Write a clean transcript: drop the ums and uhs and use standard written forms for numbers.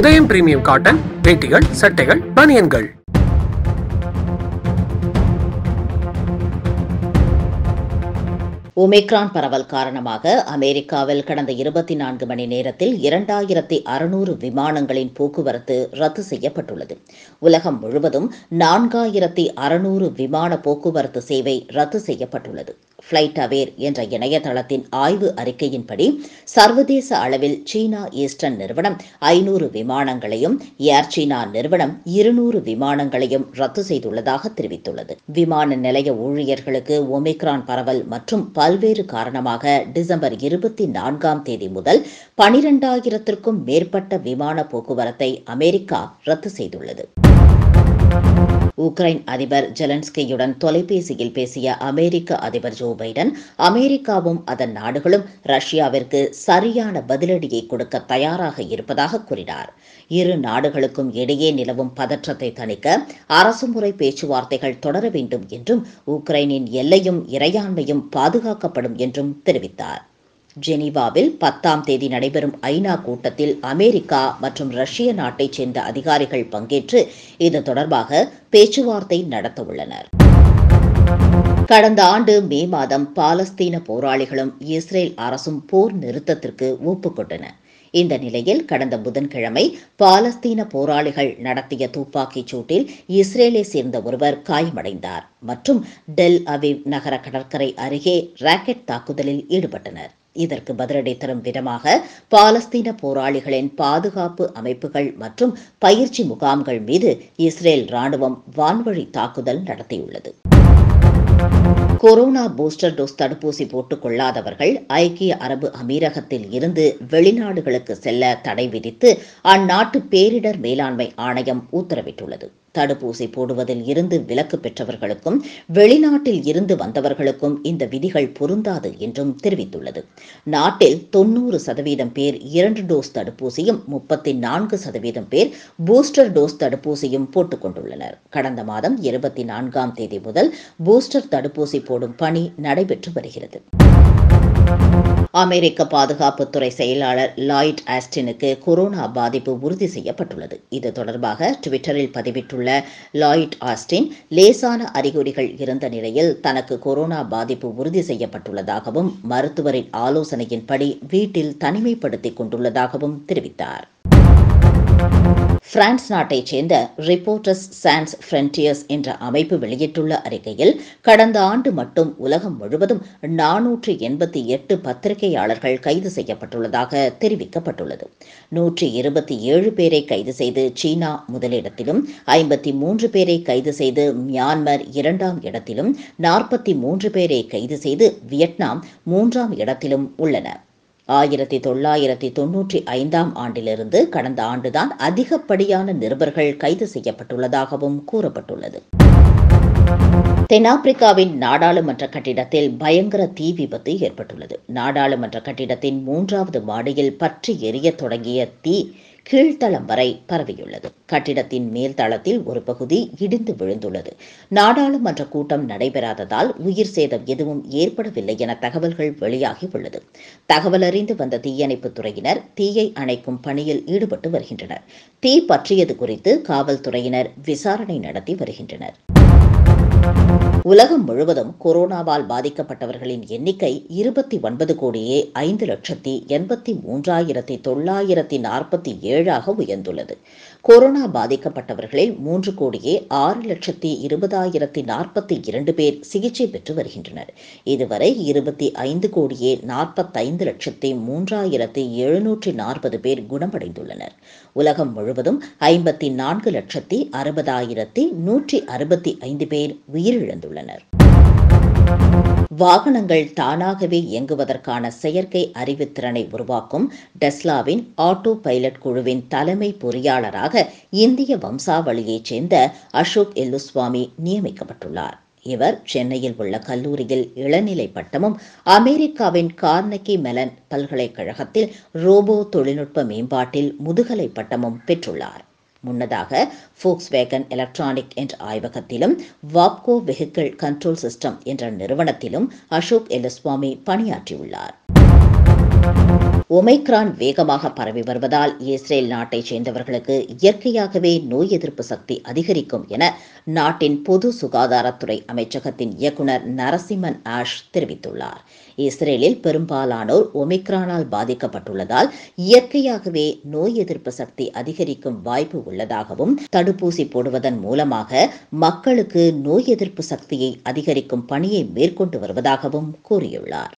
உதயம் premium cotton வேட்டிகள், சட்டைகள், பனியன்கள். Omicron பரவல் காரணமாக அமெரிக்காவில் கடந்த 24 மணி நேரத்தில் 2600 விமானங்களின் போக்குவரத்து ரத்து செய்யப்பட்டுள்ளது. உலகம் முழுவதும் 4600 விமான போக்குவரத்து சேவை ரத்து செய்யப்பட்டுள்ளது. ஃபிளைட் அவேர் என்ற இணையதளத்தின் ஆய்வு அறிக்கையின்படி சர்வதேச அளவில் சீனா ஈஸ்டர்ன் நிறுவனம் 500 விமானங்களையும் ஏர் சீனா நிறுவனம் 200 விமானங்களையும் ரத்து செய்துள்ளதாக தெரிவித்துள்ளது. விமான நிலைய ஊழியர்களுக்கு ஒமிக்ரான் பரவல் மற்றும் பல்வேறு காரணமாக டிசம்பர் 24 தேதி முதல் 12,000க்கும் மேற்பட்ட விமான போக்குவரத்தை அமெரிக்கா ரத்து செய்துள்ளது. உக்ரைன் அதிபர் ஜெலன்ஸ்கியுடன் தொலைபேசியில் பேசிய அமெரிக்க அதிபர் ஜோ பைடன், அமெரிக்காவும் அதன் நாடுகளும் ரஷ்யாவிற்கு சரியான பதிலடியை கொடுக்க தயாராக இருப்பதாக கூறினார். இரு நாடுகளுக்கும் இடையே நிலவும் பதற்றத்தை தணிக்க அரசுமுறை பேச்சுவார்த்தைகள் தொடர வேண்டும் என்றும் உக்ரைனின் எல்லையும் இறையாண்மையும் பாதுகாக்கப்படும் என்றும் தெரிவித்தார். ஜெனீவாவில் 10 தேதி நடைபெறும் ஐநா கூட்டத்தில் அமெரிக்கா மற்றும் ரஷ்ய நாட்டைச் சேர்ந்த அதிகாரிகள் பங்கேற்று இது தொடர்பாக பேச்சுவார்த்தை நடத்த உள்ளனர். கடந்த ஆண்டு மே மாதம் பாலஸ்தீன போராளிகளும் இஸ்ரேல் அரசும் போர் நிறுத்தத்திற்கு ஒப்புக்கொண்டன. இந்த நிலையில் கடந்த புதன்கிழமை பாலஸ்தீன போராளிகள் நடத்திய துப்பாக்கிச் சூட்டில் இஸ்ரேலை சேர்ந்த ஒருவர் காயமடைந்தார் மற்றும் டெல் அவிவ் நகர கடற்கரை அருகே ராக்கெட் தாக்குதலில் ஈடுபட்டனர். இதற்கு பதிலடி தரும் விதமாக பாலஸ்தீன போராளிகளின் பாதுகாப்பு அமைப்புகள் மற்றும் பயிற்சி முகாம்கள் மீது இஸ்ரேல் ராணுவம் வான்வழி தாக்குதல் நடத்தியுள்ளது. கொரோனா பூஸ்டர் டோஸ் தடுப்பூசி போட்டுக் கொள்ளாதவர்கள் ஐக்கிய அரபு அமீரகத்தில் இருந்து வெளிநாடுகளுக்கு செல்ல தடை விதித்து அந்நாட்டு பேரிடர் மேலாண்மை ஆணையம் உத்தரவிட்டுள்ளது. தடுப்பூசி போடுவதில் இருந்து விலக்கு பெற்றவர்களுக்கும் வெளிநாட்டில் இருந்து வந்தவர்களுக்கும் இந்த விதிகள் பொருந்தாது என்றும் தெரிவித்துள்ளது. நாட்டில் 90% பேர் 2 டோஸ் தடுப்பூசியும் 34% பேர் பூஸ்டர் டோஸ் தடுப்பூசியும் போட்டுக் கொண்டுள்ளனர். கடந்த மாதம் 24 தேதி முதல் பூஸ்டர் தடுப்பூசி போடும் பணி நடைபெற்று வருகிறது. அமெரிக்க பாதுகாப்புத்துறை செயலாளர் லாய்ட் ஆஸ்டினுக்கு கொரோனா பாதிப்பு உறுதி செய்யப்பட்டுள்ளது. இது தொடர்பாக ட்விட்டரில் பதிவிட்டுள்ள லாய்ட் ஆஸ்டின், லேசான அறிகுறிகள் இருந்த நிலையில் தனக்கு கொரோனா பாதிப்பு உறுதி செய்யப்பட்டுள்ளதாகவும் மருத்துவரின் ஆலோசனையின்படி வீட்டில் தனிமைப்படுத்திக் கொண்டுள்ளதாகவும் தெரிவித்தார். பிரான்ஸ் நாட்டைச் சேர்ந்த ரிப்போர்ட்டர்ஸ் சான்ஸ் ஃபிரண்டியர்ஸ் என்ற அமைப்பு வெளியிட்டுள்ள அறிக்கையில், கடந்த ஆண்டு மட்டும் உலகம் முழுவதும் 488 பத்திரிகையாளர்கள் கைது செய்யப்பட்டுள்ளதாக தெரிவிக்கப்பட்டுள்ளது. 127 பேரை கைது செய்து சீனா முதலிடத்திலும், 53 பேரை கைது செய்து மியான்மர் 2ஆம் இடத்திலும், 43 பேரை கைது செய்து வியட்நாம் 3ஆம் இடத்திலும் உள்ளன. 1995 ஆண்டிலிருந்து கடந்த ஆண்டுதான் அதிகப்படியான நிருபர்கள் கைது செய்யப்பட்டுள்ளதாகவும் கூறப்பட்டுள்ளது. தென்னாப்பிரிக்காவின் நாடாளுமன்ற கட்டிடத்தில் பயங்கர தீ விபத்து ஏற்பட்டுள்ளது. நாடாளுமன்ற கட்டிடத்தின் 3வது மாடியில் பற்றி எரிய தொடங்கிய தீ கீழ்த்தளம் வரை பரவியுள்ளது. கட்டிடத்தின் மேல்தளத்தில் ஒரு பகுதி இடிந்து விழுந்துள்ளது. நாடாளுமன்ற கூட்டம் நடைபெறாததால் உயிர் சேதம் எதுவும் ஏற்படவில்லை என தகவல்கள் வெளியாகியுள்ளது. தகவலறிந்து வந்த தீயணைப்புத் துறையினர் தீயை அணைக்கும் பணியில் ஈடுபட்டு வருகின்றனர். தீ பற்றியது குறித்து காவல்துறையினர் விசாரணை நடத்தி வருகின்றனர். உலகம் முழுவதும் கொரோனாவால் பாதிக்கப்பட்டவர்களின் எண்ணிக்கை 29,583,947 உயர்ந்துள்ளது. கொரோனா பாதிக்கப்பட்டவர்களில் 3,06,20,042 பேர் சிகிச்சை பெற்று வருகின்றனர். இதுவரை 25,45,03,740 பேர் குணமடைந்துள்ளனர். உலகம் முழுவதும் 54,60,165 பேர் உயிரிழந்துள்ளனர். வாகனங்கள் தானாகவே இயங்குவதற்கான செயற்கை அறிவுத்திறனை உருவாக்கும் டெஸ்லாவின் ஆட்டோ பைலட் குழுவின் தலைமை பொறியாளராக இந்திய வம்சாவளியைச் சேர்ந்த அசோக் எல்லுசுவாமி நியமிக்கப்பட்டுள்ளார். இவர் சென்னையில் உள்ள கல்லூரியில் இளநிலை பட்டமும், அமெரிக்காவின் கார்னகி மெலன் பல்கலைக்கழகத்தில் ரோபோ தொழில்நுட்ப மேம்பாட்டில் முதுகலை பட்டமும் பெற்றுள்ளார். முன்னதாக ஃபோக்ஸ்வேகன் எலக்ட்ரானிக் என்ற ஆய்வகத்திலும், வாப்கோ வெஹிக்கிள் கண்ட்ரோல் சிஸ்டம் என்ற நிறுவனத்திலும் அசோக் எல்லுசுவாமி பணியாற்றியுள்ளார். ஒமைக்ரான் வேகமாக பரவி வருவதால் இஸ்ரேல் நாட்டை சேர்ந்தவர்களுக்கு இயற்கையாகவே நோய் எதிர்ப்பு சக்தி அதிகரிக்கும் என நாட்டின் பொது சுகாதாரத்துறை அமைச்சகத்தின் இயக்குநர் நரசிம்மன் ஆஷ் தெரிவித்துள்ளார். இஸ்ரேலில் பெரும்பாலானோர் ஒமிக்ரானால் பாதிக்கப்பட்டுள்ளதால் இயற்கையாகவே நோய் எதிர்ப்பு சக்தி அதிகரிக்கும் வாய்ப்பு உள்ளதாகவும் தடுப்பூசி போடுவதன் மூலமாக மக்களுக்கு நோய் எதிர்ப்பு சக்தியை அதிகரிக்கும் பணியை மேற்கொண்டு வருவதாகவும் கூறியுள்ளார்.